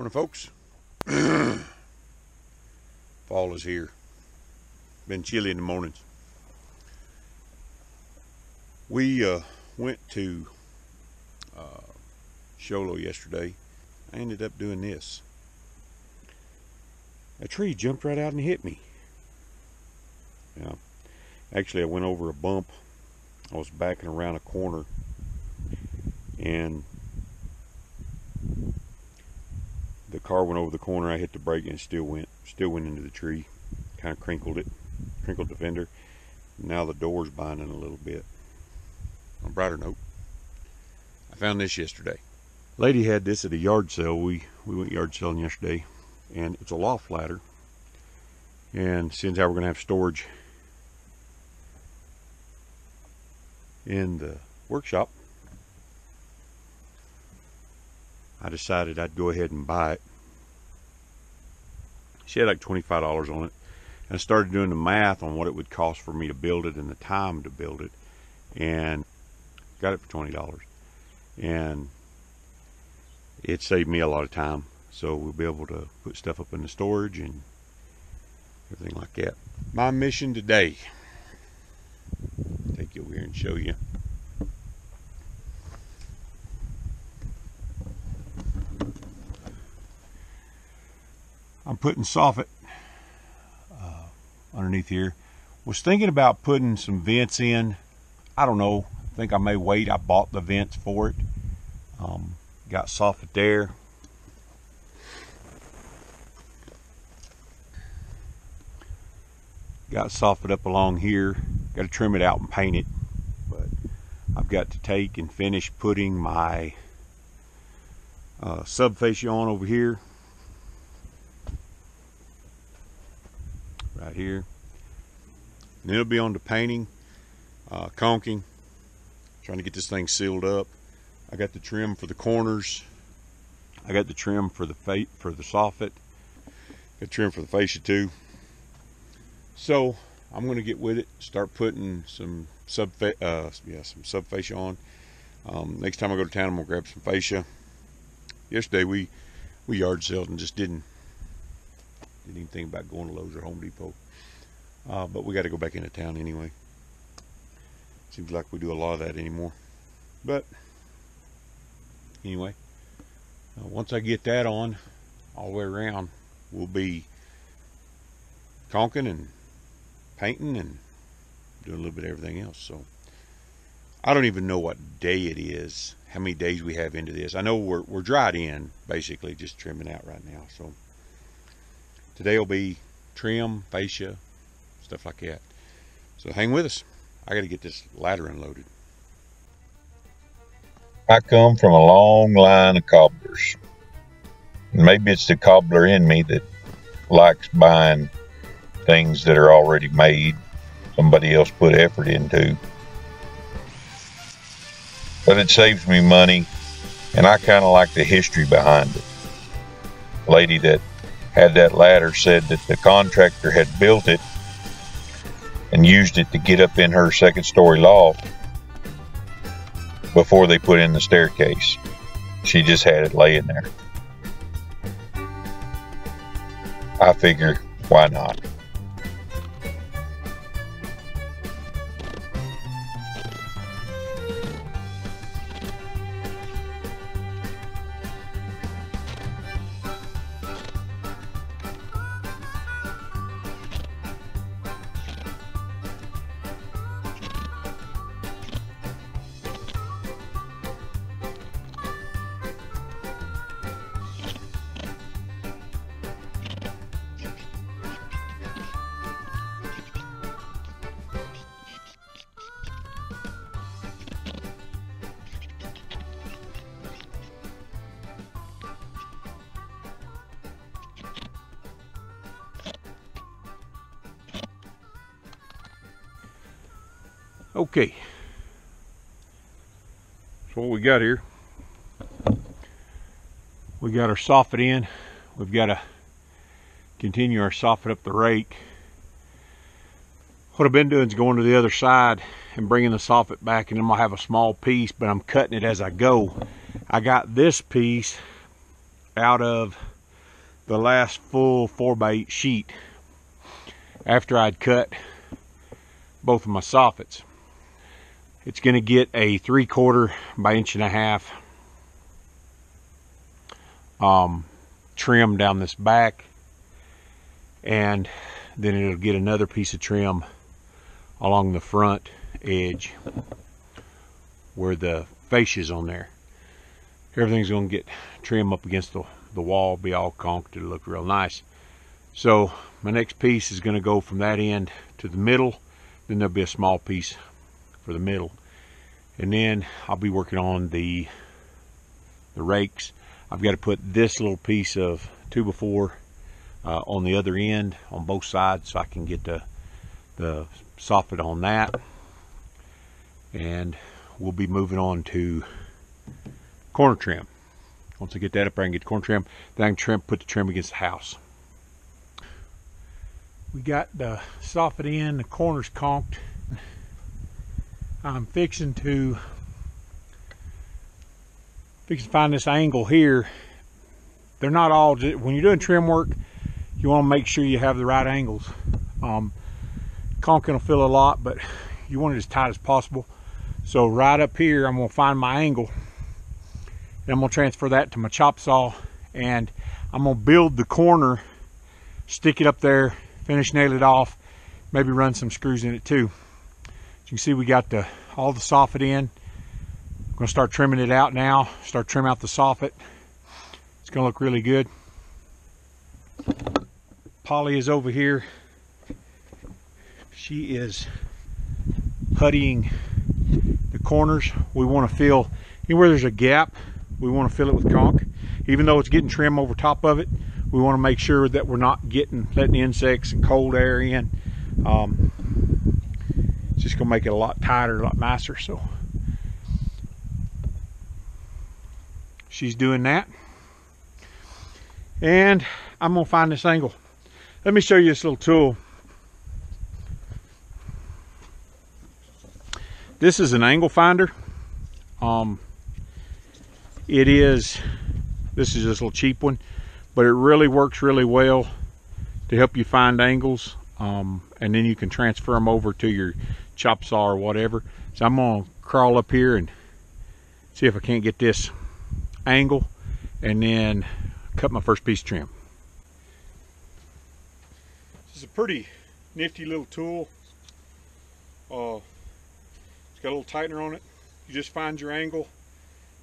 Morning, folks. Fall is here. Been chilly in the mornings. We went to Xolo yesterday. I ended up doing this. A tree jumped right out and hit me. Yeah. Actually, I went over a bump. I was backing around a corner, and the car went over the corner. I hit the brake, and it still went into the tree. Kind of crinkled it, crinkled the fender. Now the door's binding a little bit. On a brighter note, I found this yesterday. Lady had this at a yard sale. We went yard selling yesterday, and it's a loft ladder. And since how we're gonna have storage in the workshop, I decided I'd go ahead and buy it. She had like $25 on it, and I started doing the math on what it would cost for me to build it and the time to build it, and got it for $20, and it saved me a lot of time. So we'll be able to put stuff up in the storage and everything like that. My mission today, take you over here and show you. I'm putting soffit underneath here. Was thinking about putting some vents in. I don't know. I think I may wait. I bought the vents for it. Got soffit there. Got soffit up along here. Got to trim it out and paint it. But I've got to take and finish putting my subfascia on over here. Right here. And it'll be on to painting, caulking, trying to get this thing sealed up. I got the trim for the corners. I got the trim for the soffit. Got trim for the fascia too. So I'm gonna get with it, start putting some subfascia on. Next time I go to town, I'm gonna grab some fascia. Yesterday we yard sales and just didn't even think about going to Lowe's or Home Depot. But we got to go back into town anyway. Seems like we do a lot of that anymore. But anyway, once I get that on all the way around, we'll be caulking and painting and doing a little bit of everything else. So I don't even know what day it is, how many days we have into this. I know we're dried in, basically just trimming out right now. So today will be trim, fascia, stuff like that. So hang with us. I got to get this ladder unloaded. I come from a long line of cobblers. Maybe it's the cobbler in me that likes buying things that are already made, somebody else put effort into. But it saves me money, and I kind of like the history behind it. The lady that had that ladder said that the contractor had built it and used it to get up in her second story loft before they put in the staircase. She just had it laying there. I figure, why not? Okay, so what we got here, we got our soffit in. We've got to continue our soffit up the rake. What I've been doing is going to the other side and bringing the soffit back, and then I'll have a small piece, but I'm cutting it as I go. I got this piece out of the last full 4x8 sheet after I'd cut both of my soffits. It's going to get a 3/4 by 1.5 inch trim down this back, and then it'll get another piece of trim along the front edge where the fascia is on there. Everything's going to get trim up against the wall, be all conked, it'll look real nice. So my next piece is going to go from that end to the middle, then there'll be a small piece for the middle, and then I'll be working on the rakes. I've got to put this little piece of 2x4 on the other end on both sides so I can get the soffit on that, and we'll be moving on to corner trim. Once I get that up, I can get the corner trim, then I can put the trim against the house. We got the soffit in, the corner's conked. I'm fixing to find this angle here. They're not all, when you're doing trim work, you want to make sure you have the right angles. Conking will feel a lot, but you want it as tight as possible. So right up here, I'm going to find my angle, and I'm going to transfer that to my chop saw, and I'm going to build the corner, stick it up there, finish, nail it off, maybe run some screws in it too. You can see we got all the soffit in. I'm gonna start trimming it out now, start trimming out the soffit. It's gonna look really good. Polly is over here. She is puttying the corners. We wanna fill, anywhere there's a gap, we wanna fill it with conk. Even though it's getting trim over top of it, we wanna make sure that we're not letting insects and cold air in. Just gonna make it a lot tighter, a lot nicer. So she's doing that, and I'm gonna find this angle. Let me show you this little tool. This is an angle finder. This is this little cheap one, but it really works really well to help you find angles, and then you can transfer them over to your chop saw or whatever. So I'm gonna crawl up here and see if I can't get this angle, and then cut my first piece of trim. This is a pretty nifty little tool. It's got a little tightener on it. You just find your angle,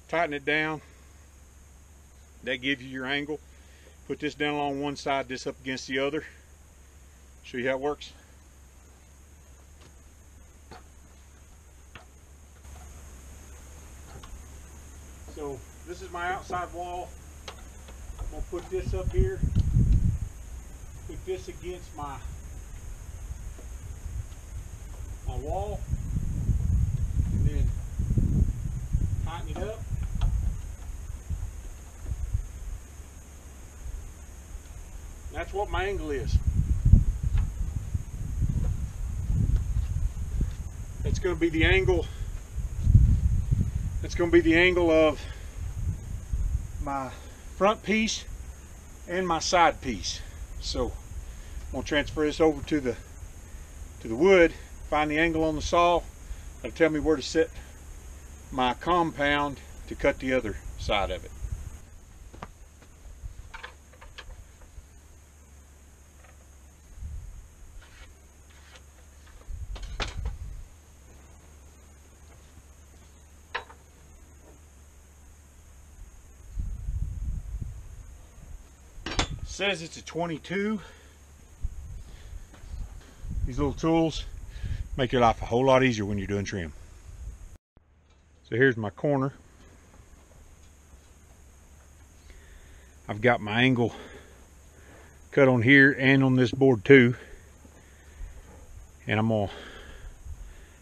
tighten it down. That gives you your angle. Put this down along one side, this up against the other. Show you how it works. So this is my outside wall. I'm gonna put this up here. Put this against my wall, and then tighten it up. That's what my angle is. It's gonna be the angle. It's going to be the angle of my front piece and my side piece. So I'm going to transfer this over to the wood, find the angle on the saw. It'll tell me where to set my compound to cut the other side of it. Says it's a 22. These little tools make your life a whole lot easier when you're doing trim. So here's my corner. I've got my angle cut on here and on this board too, and I'm gonna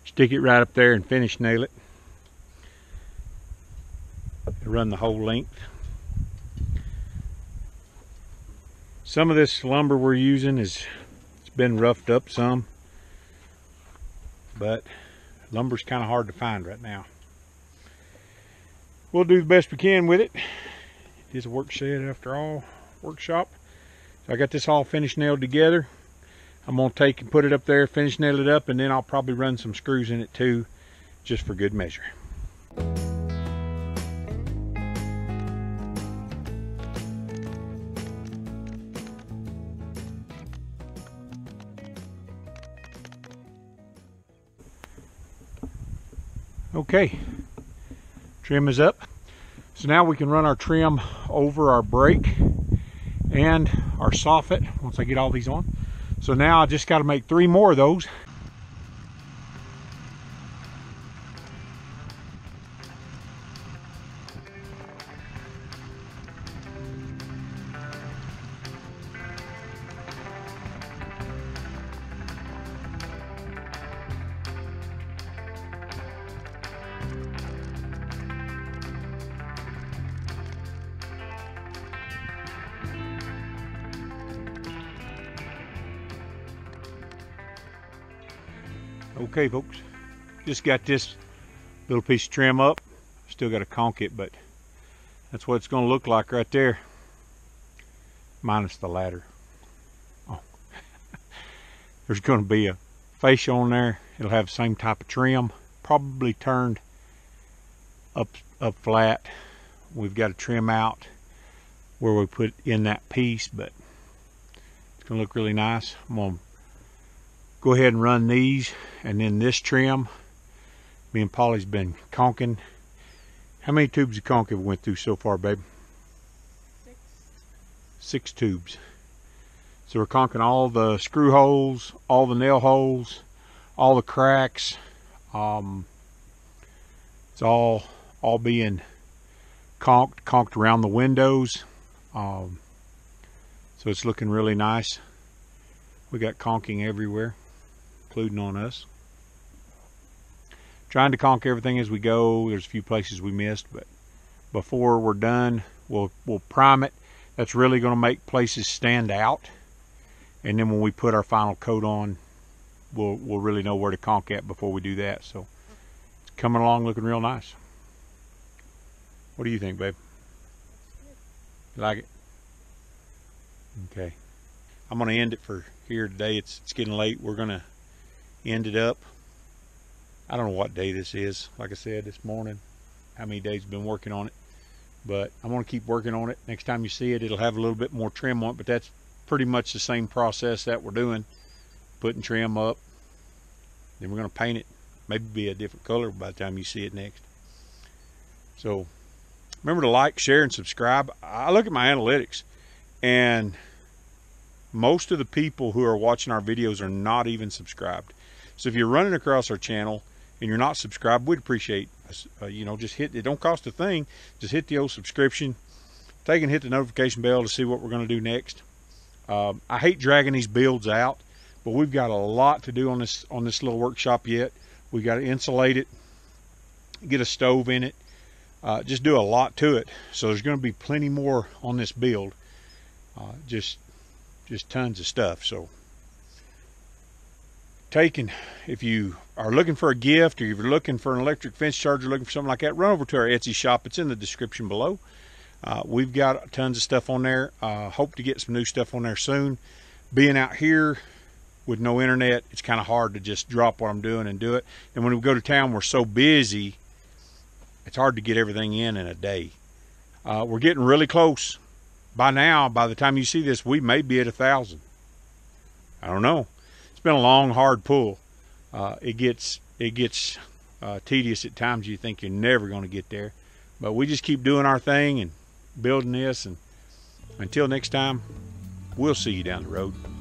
stick it right up there and finish nail it. Run the whole length. Some of this lumber we're using it's been roughed up some, but lumber's kind of hard to find right now. We'll do the best we can with it. It is a work shed after all, workshop. So I got this all finished nailed together. I'm going to take and put it up there, finish nail it up, and then I'll probably run some screws in it too, just for good measure. Okay, trim is up. So now we can run our trim over our brake and our soffit once I get all these on. So now I just got to make 3 more of those. Okay folks, just got this little piece of trim up. Still got to conk it, but that's what it's going to look like right there, minus the ladder. Oh, there's going to be a fascia on there. It'll have the same type of trim, probably turned up flat. We've got to trim out where we put in that piece, but it's going to look really nice. I'm going to go ahead and run these, and then this trim. Me and Polly's been conking. How many tubes of conk have we went through so far, babe? 6 tubes. So we're conking all the screw holes, all the nail holes, all the cracks. It's all being conked around the windows. So it's looking really nice. We got conking everywhere, including on us. Trying to conk everything as we go. There's a few places we missed, but before we're done, we'll prime it. That's really going to make places stand out. And then when we put our final coat on, we'll really know where to conk at before we do that. So it's coming along looking real nice. What do you think, babe? You like it? Okay. I'm going to end it for here today. It's getting late. We're going to end it up. I don't know what day this is. Like I said this morning, how many days I've been working on it, but I'm going to keep working on it. Next time you see it, it'll have a little bit more trim on it, but that's pretty much the same process that we're doing, putting trim up. Then we're going to paint it, maybe be a different color by the time you see it next. So remember to like, share, and subscribe. I look at my analytics, and most of the people who are watching our videos are not even subscribed. So if you're running across our channel and you're not subscribed, we'd appreciate, just hit it. Don't cost a thing. Just hit the old subscription. Take and hit the notification bell to see what we're going to do next. I hate dragging these builds out, but we've got a lot to do on this little workshop yet. We got to insulate it, get a stove in it, just do a lot to it. So there's going to be plenty more on this build. Just tons of stuff. So if you are looking for a gift, or you're looking for an electric fence charger, looking for something like that, run over to our Etsy shop. It's in the description below. We've got tons of stuff on there. Hope to get some new stuff on there soon. Being out here with no internet, it's kind of hard to just drop what I'm doing and do it. And when we go to town, we're so busy, it's hard to get everything in a day. We're getting really close. By now, by the time you see this, we may be at 1,000. I don't know. It's been a long, hard pull. It gets tedious at times. You think you're never going to get there, but we just keep doing our thing and building this. And until next time, we'll see you down the road.